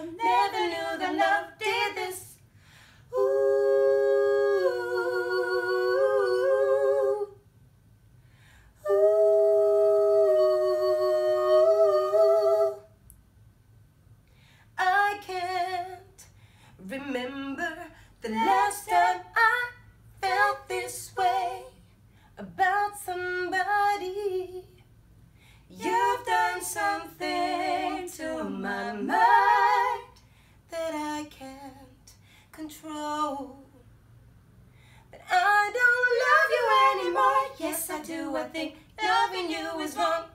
Never knew that love did this. Ooh, ooh, I can't remember the last time I felt this way about somebody. You've done something to my mind that I can't control. But I don't love you anymore. Yes, I do. I think loving you is wrong.